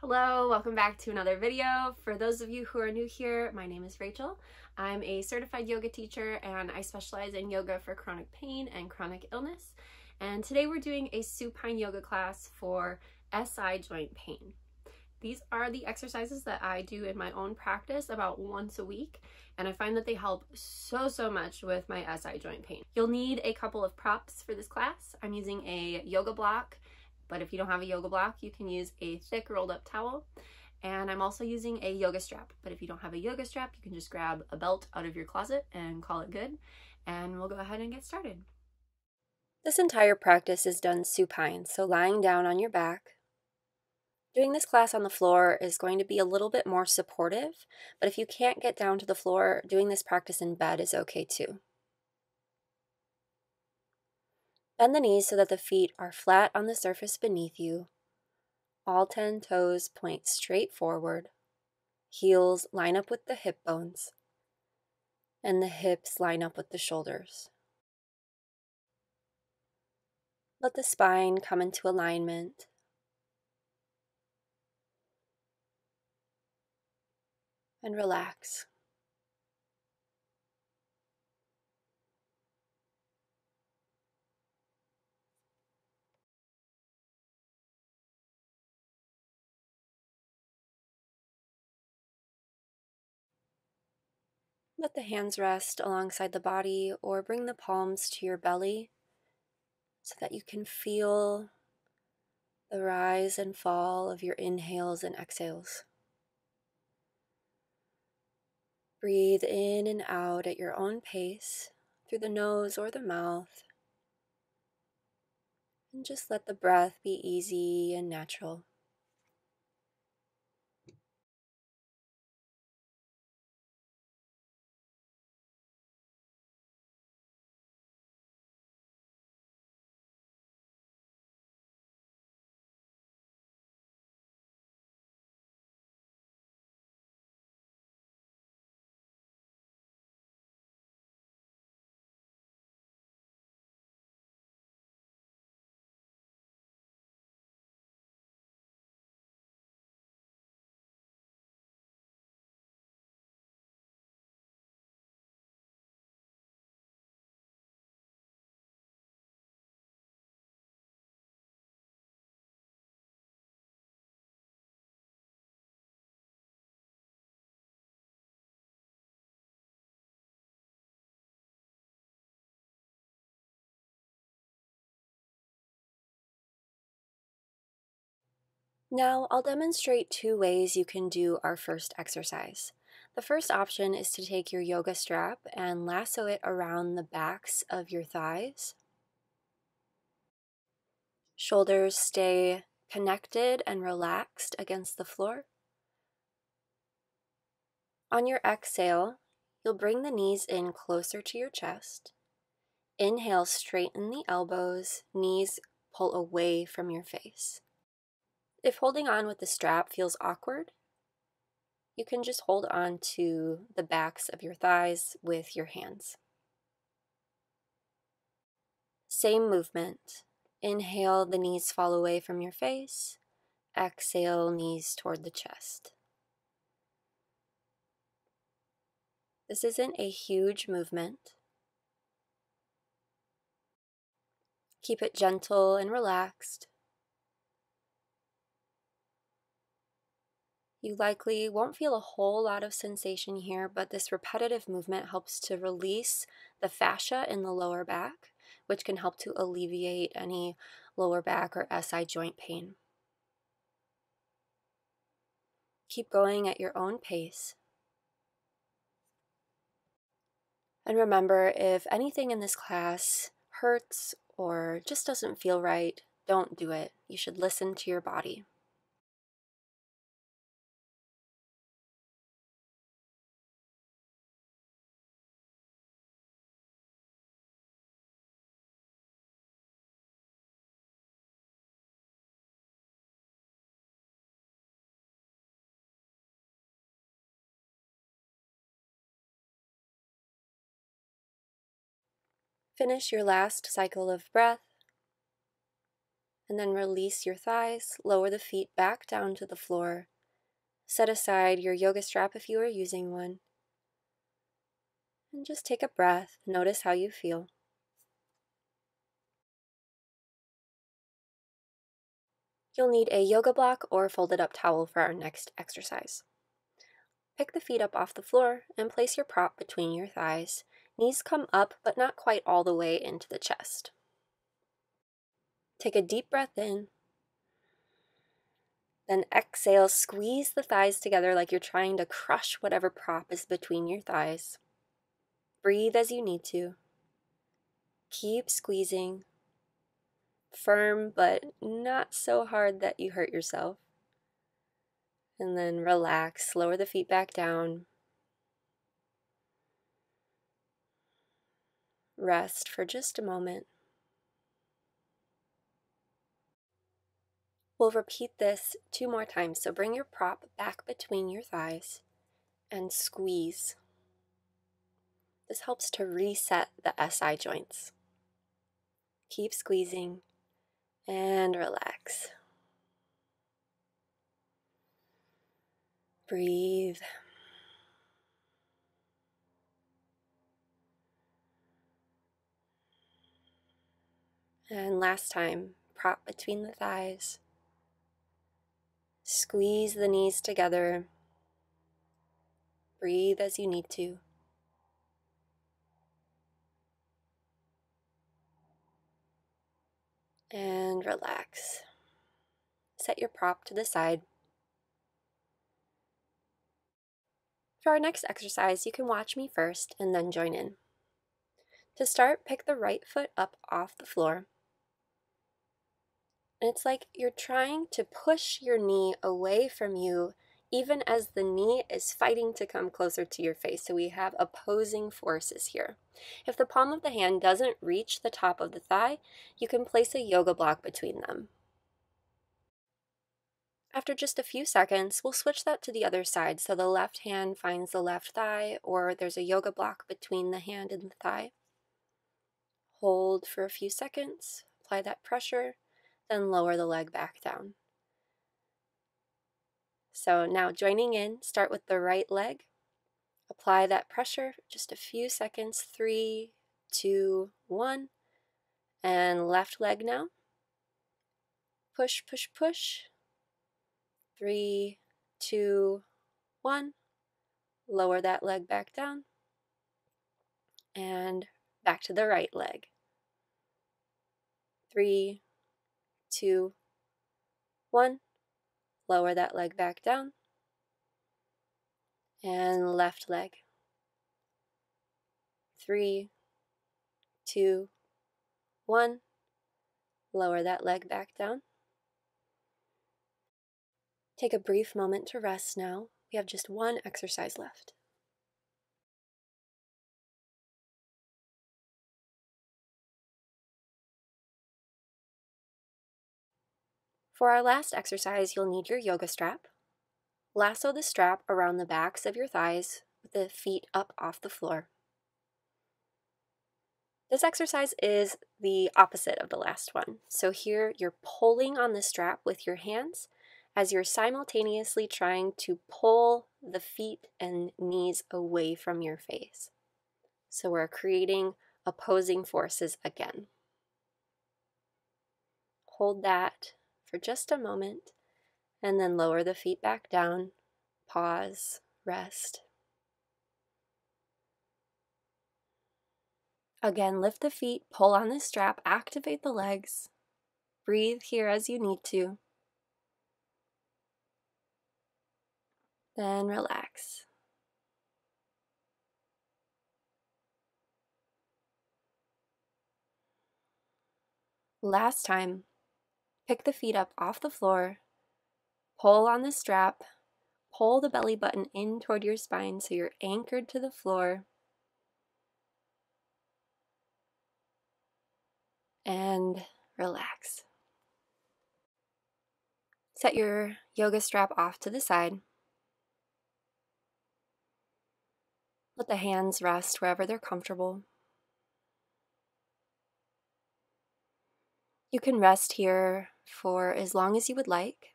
Hello, welcome back to another video. For those of you who are new here, my name is Rachel. I'm a certified yoga teacher and I specialize in yoga for chronic pain and chronic illness. And today we're doing a supine yoga class for SI joint pain. These are the exercises that I do in my own practice about once a week, and I find that they help so much with my SI joint pain. You'll need a couple of props for this class. I'm using a yoga block, but if you don't have a yoga block, you can use a thick rolled up towel. And I'm also using a yoga strap, but if you don't have a yoga strap, you can just grab a belt out of your closet and call it good. And we'll go ahead and get started. This entire practice is done supine, so lying down on your back. Doing this class on the floor is going to be a little bit more supportive, but if you can't get down to the floor, doing this practice in bed is okay too. Bend the knees so that the feet are flat on the surface beneath you. All 10 toes point straight forward. Heels line up with the hip bones, and the hips line up with the shoulders. Let the spine come into alignment. And relax. Let the hands rest alongside the body or bring the palms to your belly so that you can feel the rise and fall of your inhales and exhales. Breathe in and out at your own pace through the nose or the mouth, and just let the breath be easy and natural. Now, I'll demonstrate two ways you can do our first exercise. The first option is to take your yoga strap and lasso it around the backs of your thighs. Shoulders stay connected and relaxed against the floor. On your exhale, you'll bring the knees in closer to your chest. Inhale, straighten the elbows, knees pull away from your face. If holding on with the strap feels awkward, you can just hold on to the backs of your thighs with your hands. Same movement. Inhale, the knees fall away from your face. Exhale, knees toward the chest. This isn't a huge movement. Keep it gentle and relaxed. You likely won't feel a whole lot of sensation here, but this repetitive movement helps to release the fascia in the lower back, which can help to alleviate any lower back or SI joint pain. Keep going at your own pace. And remember, if anything in this class hurts or just doesn't feel right, don't do it. You should listen to your body. Finish your last cycle of breath and then release your thighs, lower the feet back down to the floor. Set aside your yoga strap if you are using one. And just take a breath, notice how you feel. You'll need a yoga block or folded up towel for our next exercise. Pick the feet up off the floor and place your prop between your thighs. Knees come up, but not quite all the way into the chest. Take a deep breath in. Then exhale, squeeze the thighs together like you're trying to crush whatever prop is between your thighs. Breathe as you need to. Keep squeezing. Firm, but not so hard that you hurt yourself. And then relax, lower the feet back down. Rest for just a moment. We'll repeat this 2 more times, so bring your prop back between your thighs and squeeze. This helps to reset the SI joints. Keep squeezing and relax. Breathe. And last time, prop between the thighs. Squeeze the knees together. Breathe as you need to. And relax. Set your prop to the side. For our next exercise, you can watch me first and then join in. To start, pick the right foot up off the floor. And it's like you're trying to push your knee away from you, even as the knee is fighting to come closer to your face. So we have opposing forces here. If the palm of the hand doesn't reach the top of the thigh, you can place a yoga block between them. After just a few seconds, we'll switch that to the other side. So the left hand finds the left thigh, or there's a yoga block between the hand and the thigh. Hold for a few seconds, apply that pressure. Then lower the leg back down. So now joining in, start with the right leg. Apply that pressure for just a few seconds. 3, 2, 1. And left leg now. Push, push, push. 3, 2, 1. Lower that leg back down. And back to the right leg. 3, 2, 1, lower that leg back down, and left leg. 3, 2, 1, lower that leg back down. Take a brief moment to rest now. We have just one exercise left. For our last exercise, you'll need your yoga strap. Lasso the strap around the backs of your thighs with the feet up off the floor. This exercise is the opposite of the last one. So here you're pulling on the strap with your hands as you're simultaneously trying to pull the feet and knees away from your face. So we're creating opposing forces again. Hold that for just a moment, and then lower the feet back down, pause, rest. Again, lift the feet, pull on the strap, activate the legs, breathe here as you need to, then relax. Last time. Pick the feet up off the floor, pull on the strap, pull the belly button in toward your spine so you're anchored to the floor, and relax. Set your yoga strap off to the side. Let the hands rest wherever they're comfortable. You can rest here for as long as you would like.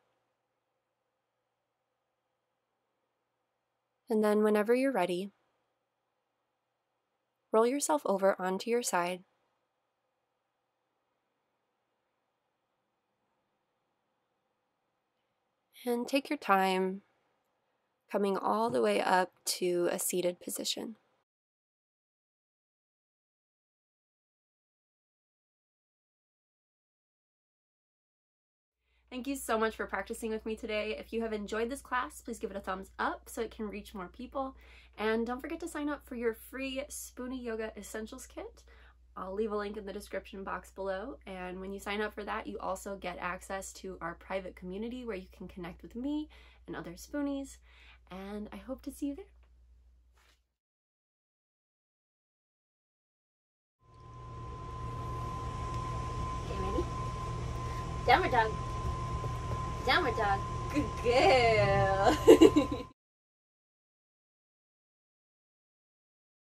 And then whenever you're ready, roll yourself over onto your side. And take your time coming all the way up to a seated position. Thank you so much for practicing with me today. If you have enjoyed this class, please give it a thumbs up so it can reach more people. And don't forget to sign up for your free Spoonie Yoga Essentials Kit. I'll leave a link in the description box below. And when you sign up for that, you also get access to our private community where you can connect with me and other Spoonies. And I hope to see you there. Okay, ready? Downward dog. Downward dog. Good girl.